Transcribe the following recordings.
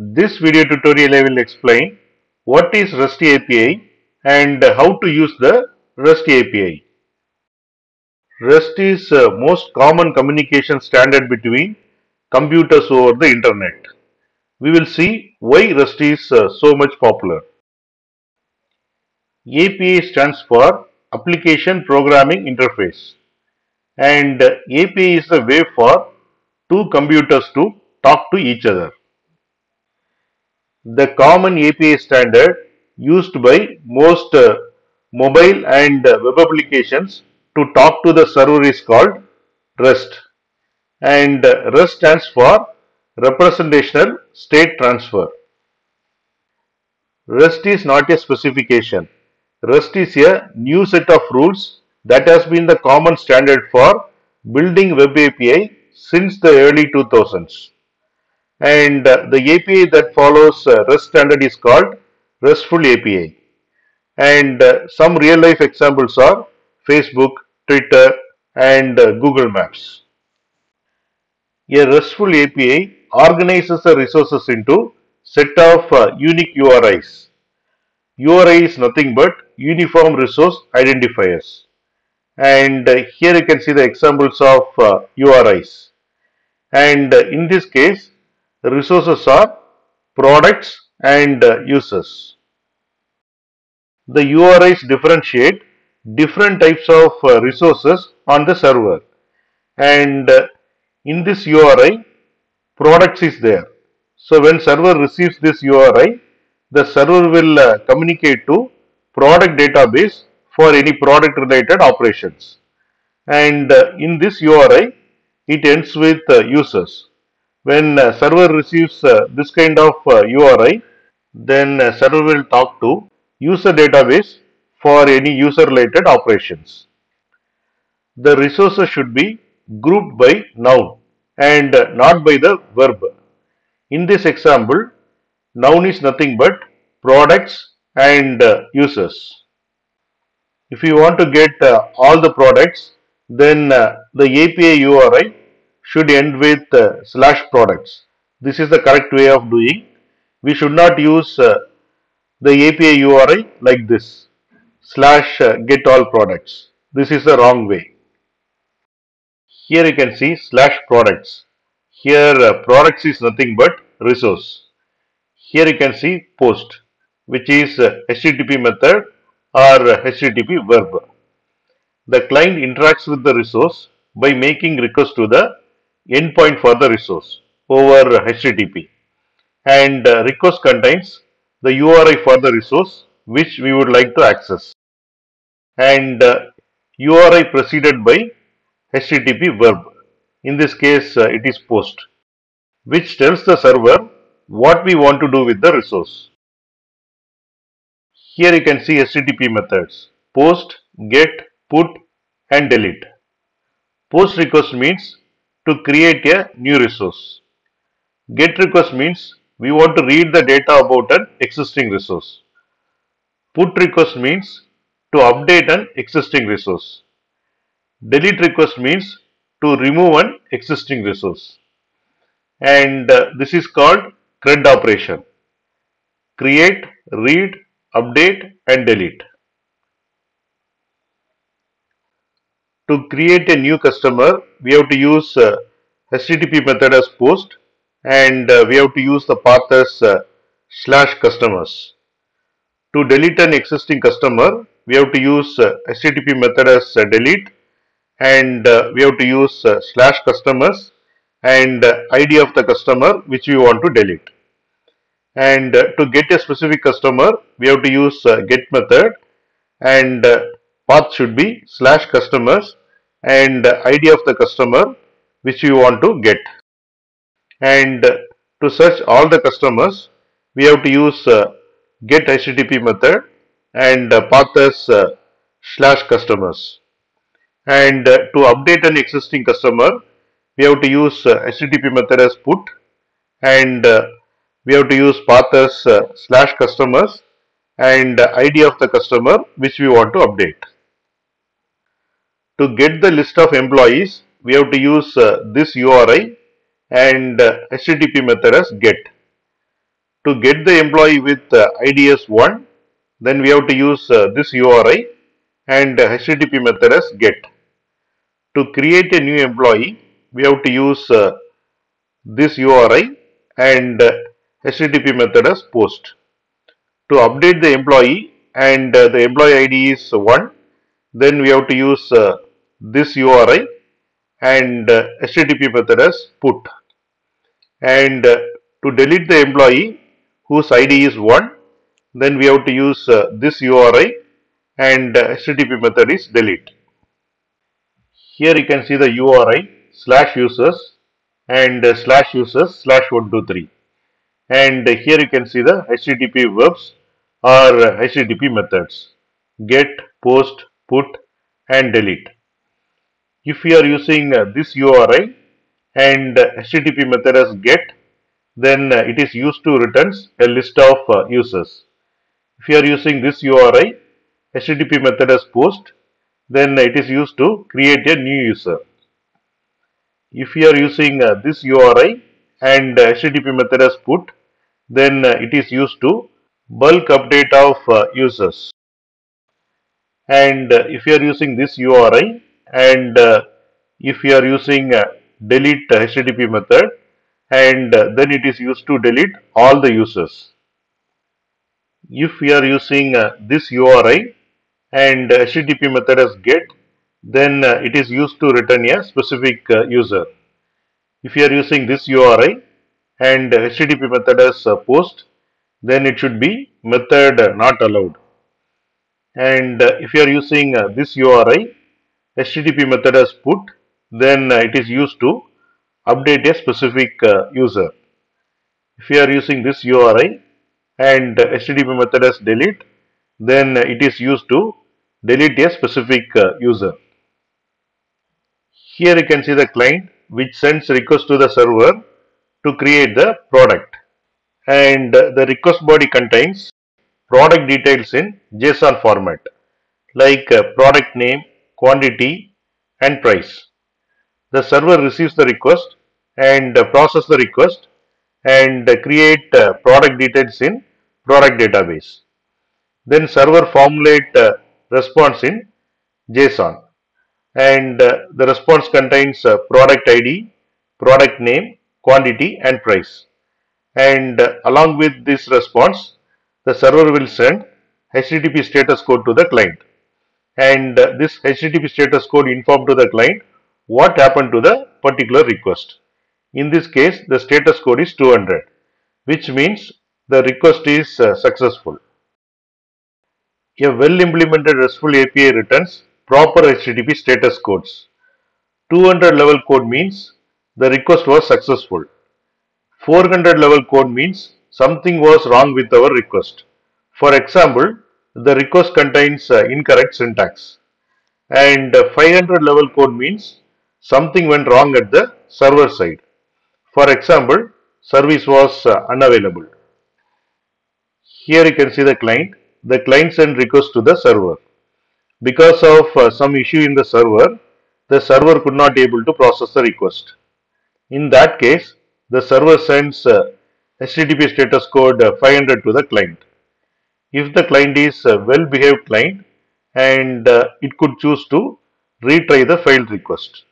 This video tutorial I will explain what is REST API and how to use the REST API. REST is the most common communication standard between computers over the internet. We will see why REST is so much popular. API stands for Application Programming Interface, and API is the way for two computers to talk to each other. The common API standard used by most mobile and web applications to talk to the server is called REST, and REST stands for Representational State Transfer. REST is not a specification. REST is a new set of rules that has been the common standard for building web API since the early 2000s. And the API that follows REST standard is called RESTful API. And some real life examples are Facebook, Twitter and Google Maps. A RESTful API organizes the resources into set of unique URIs. URI is nothing but Uniform Resource Identifiers. And here you can see the examples of URIs. And in this case, resources are products and users. The URIs differentiate different types of resources on the server, and in this URI, products is there. So when server receives this URI, the server will communicate to product database for any product related operations. And in this URI, it ends with users. When server receives this kind of URI, then server will talk to user database for any user related operations. The resources should be grouped by noun and not by the verb. In this example, noun is nothing but products and users. If you want to get all the products, then the API URI should end with /products. This is the correct way of doing. We should not use the API URI like this, /get all products. This is the wrong way. Here you can see /products. Here products is nothing but resource. Here you can see post, which is HTTP method or HTTP verb. The client interacts with the resource by making request to the endpoint for the resource over HTTP, and request contains the URI for the resource which we would like to access, and URI preceded by HTTP verb. In this case, it is post, which tells the server what we want to do with the resource. Here you can see HTTP methods: post, get, put and delete. Post request means to create a new resource. Get request means we want to read the data about an existing resource. Put request means to update an existing resource. Delete request means to remove an existing resource. And this is called CRUD operation: create, read, update and delete. To create a new customer, we have to use HTTP method as post, and we have to use the path as /customers. To delete an existing customer, we have to use HTTP method as delete, and we have to use /customers and ID of the customer which we want to delete. And to get a specific customer, we have to use get method, and path should be /customers and ID of the customer which we want to get. And to search all the customers, we have to use get HTTP method and path as /customers. And to update an existing customer, we have to use HTTP method as put, and we have to use path as /customers and ID of the customer which we want to update. To get the list of employees, we have to use this URI and HTTP method as get. to get the employee with IDS1, then we have to use this URI and HTTP method as GET. To create a new employee, we have to use this URI and HTTP method as POST. To update the employee and the employee ID is 1, then we have to use this URI and HTTP method as PUT. And to delete the employee whose ID is 1, then we have to use this URI and HTTP method is delete. Here you can see the URI /users and /users/123, and here you can see the HTTP verbs or HTTP methods: get, post, put and delete. If you are using this URI and HTTP method as get, then it is used to returns a list of users. If you are using this URI, HTTP method as post, then it is used to create a new user. If you are using this URI and HTTP method as put, then it is used to bulk update of users. And if you are using this URI and if you are using delete HTTP method, and then it is used to delete all the users. If we are using this URI and HTTP method as get, then it is used to return a specific user. If you are using this URI and HTTP method as post, then it should be method not allowed. And if you are using this URI, HTTP method as put, then it is used to update a specific user. If you are using this URI and HTTP method as delete, then it is used to delete a specific user. Here you can see the client which sends request to the server to create the product, and the request body contains product details in JSON format like product name, quantity and price. The server receives the request and process the request and create product details in product database. Then server formulate response in JSON, and the response contains product ID, product name, quantity and price. And along with this response, the server will send HTTP status code to the client, and this HTTP status code informs to the client what happened to the particular request. In this case, the status code is 200, which means the request is successful. A well implemented RESTful API returns proper HTTP status codes. 200 level code means the request was successful. 400 level code means something was wrong with our request. For example, the request contains incorrect syntax. And 500 level code means something went wrong at the server side. For example, service was unavailable. Here you can see the client. The client sent request to the server. Because of some issue in the server could not able to process the request. In that case, the server sends HTTP status code 500 to the client. If the client is a well-behaved client, and it could choose to retry the failed request.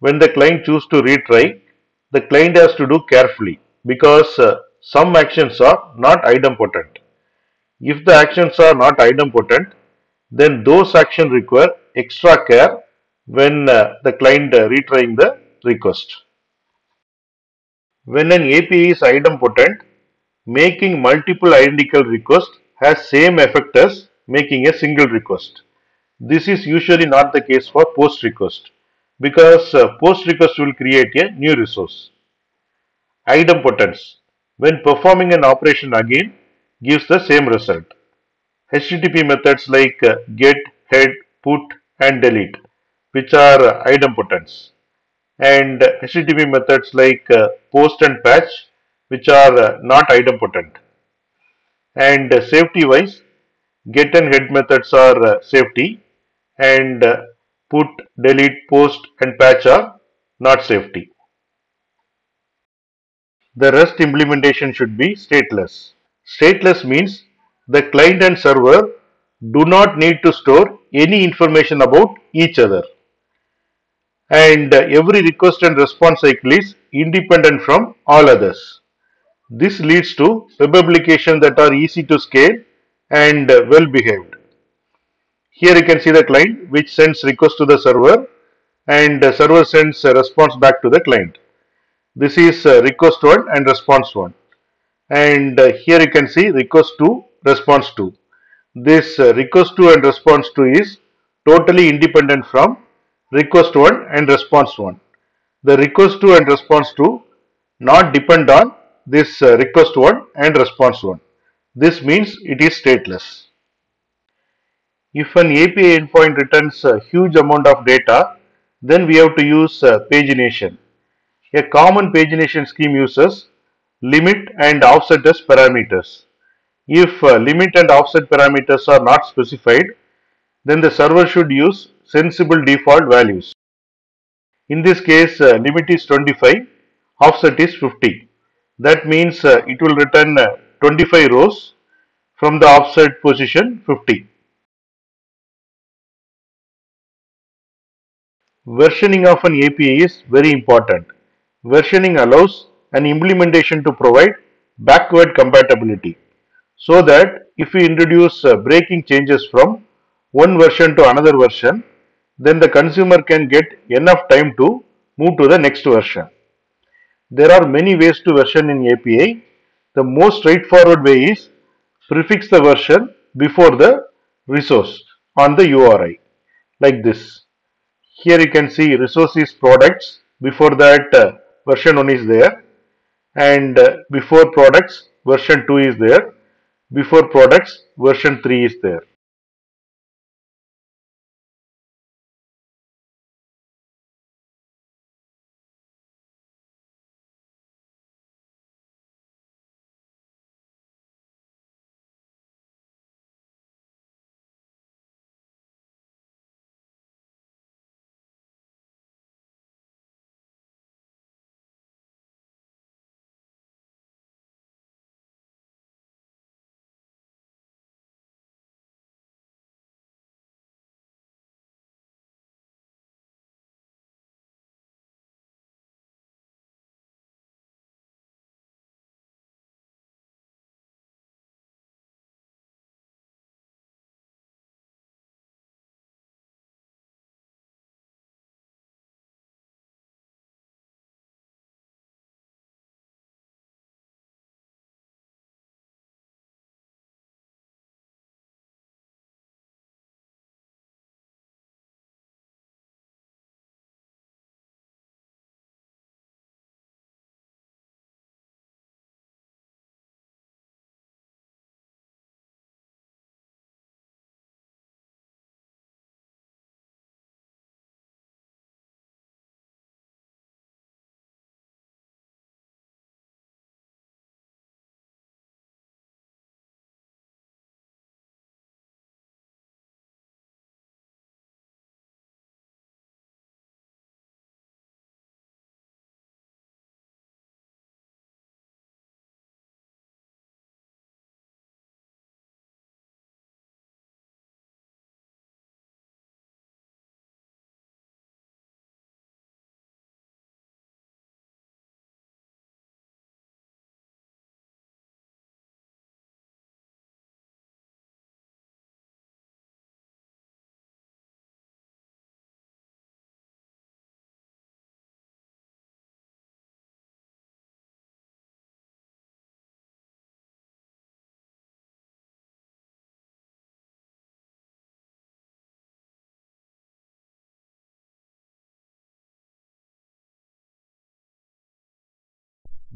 When the client chooses to retry, the client has to do carefully because some actions are not idempotent. If the actions are not idempotent, then those actions require extra care when the client retrying the request. When an API is idempotent, making multiple identical requests has same effect as making a single request. This is usually not the case for post request, because post request will create a new resource. Idempotence, when performing an operation again, gives the same result. HTTP methods like get, head, put and delete, which are idempotence, and HTTP methods like post and patch, which are not idempotent. And safety wise, get and head methods are safety, and put, delete, post and patch are not safety. the REST implementation should be stateless. Stateless means the client and server do not need to store any information about each other. And every request and response cycle is independent from all others. This leads to web applications that are easy to scale and well behaved. Here you can see the client which sends request to the server and the server sends a response back to the client. This is request 1 and response 1. And here you can see request 2, response 2. This request 2 and response 2 is totally independent from request 1 and response 1. The request 2 and response 2 not depend on this request 1 and response 1. This means it is stateless. If an API endpoint returns a huge amount of data, then we have to use pagination. A common pagination scheme uses limit and offset as parameters. If limit and offset parameters are not specified, then the server should use sensible default values. In this case, limit is 25, offset is 50. That means it will return 25 rows from the offset position 50. Versioning of an API is very important. Versioning allows an implementation to provide backward compatibility, so that if we introduce breaking changes from one version to another version, then the consumer can get enough time to move to the next version. There are many ways to version in API. The most straightforward way is prefix the version before the resource on the URI, like this. Here you can see resource is products, before that version 1 is there, and before products version 2 is there, before products version 3 is there.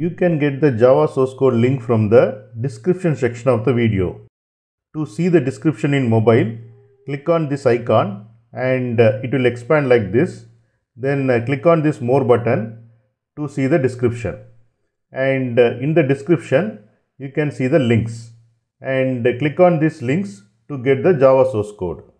You can get the Java source code link from the description section of the video. To see the description in mobile, click on this icon and it will expand like this. Then click on this more button to see the description. And in the description, you can see the links. And click on these links to get the Java source code.